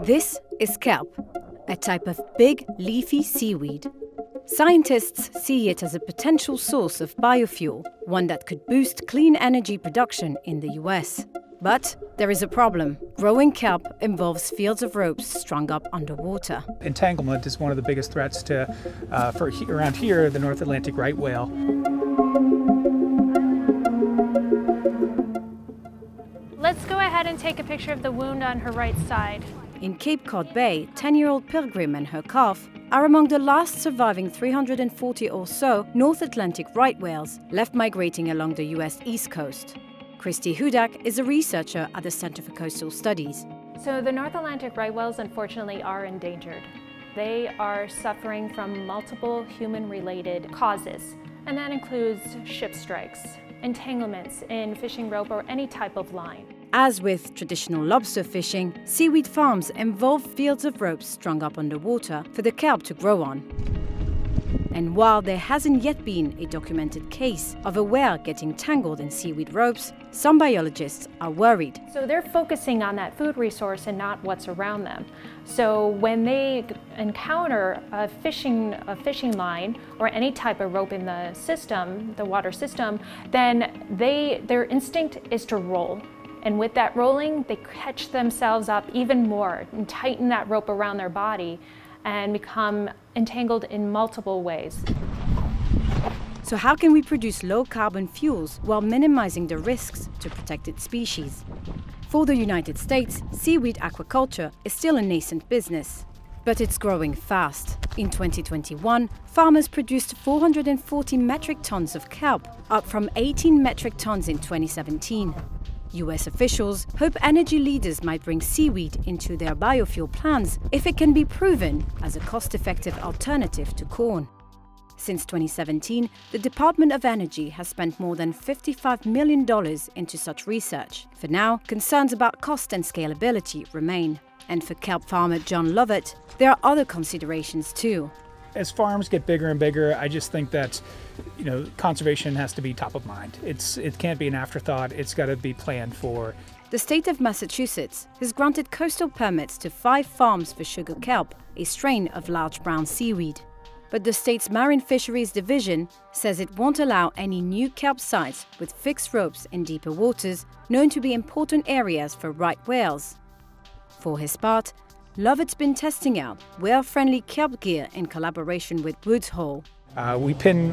This is kelp, a type of big leafy seaweed. Scientists see it as a potential source of biofuel, one that could boost clean energy production in the US. But there is a problem. Growing kelp involves fields of ropes strung up underwater. Entanglement is one of the biggest threats to, around here, the North Atlantic right whale. Let's go ahead and take a picture of the wound on her right side. In Cape Cod Bay, 10-year-old Pilgrim and her calf are among the last surviving 340 or so North Atlantic right whales left migrating along the US East Coast. Kristy Hudak is a researcher at the Center for Coastal Studies. So the North Atlantic right whales, unfortunately, are endangered. They are suffering from multiple human-related causes, and that includes ship strikes, entanglements in fishing rope or any type of line. As with traditional lobster fishing, seaweed farms involve fields of ropes strung up underwater for the kelp to grow on. And while there hasn't yet been a documented case of a whale getting tangled in seaweed ropes, some biologists are worried. So they're focusing on that food resource and not what's around them. So when they encounter a fishing line or any type of rope in the system, the water system, then their instinct is to roll. And with that rolling, they catch themselves up even more and tighten that rope around their body and become entangled in multiple ways. So how can we produce low-carbon fuels while minimizing the risks to protected species? For the United States, seaweed aquaculture is still a nascent business, but it's growing fast. In 2021, farmers produced 440 metric tons of kelp, up from 18 metric tons in 2017. US officials hope energy leaders might bring seaweed into their biofuel plans if it can be proven as a cost-effective alternative to corn. Since 2017, the Department of Energy has spent more than $55 million into such research. For now, concerns about cost and scalability remain. And for kelp farmer John Lovett, there are other considerations too. As farms get bigger and bigger, I just think that, you know, conservation has to be top of mind. It can't be an afterthought. It's got to be planned for. The state of Massachusetts has granted coastal permits to 5 farms for sugar kelp, a strain of large brown seaweed. But the state's Marine Fisheries Division says it won't allow any new kelp sites with fixed ropes in deeper waters, known to be important areas for right whales. For his part, Lovett's been testing out whale-friendly kelp gear in collaboration with Woods Hole. We pin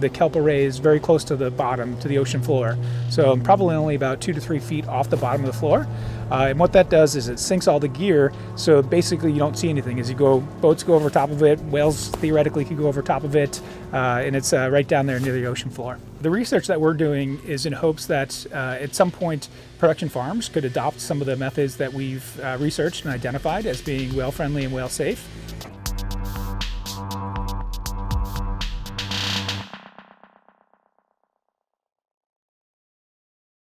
the kelp arrays very close to the bottom, to the ocean floor, so probably only about 2 to 3 feet off the bottom of the floor. And what that does is it sinks all the gear, so basically you don't see anything. As you go, boats go over top of it, whales theoretically could go over top of it, and it's right down there near the ocean floor. The research that we're doing is in hopes that at some point production farms could adopt some of the methods that we've researched and identified as being whale-friendly and whale-safe.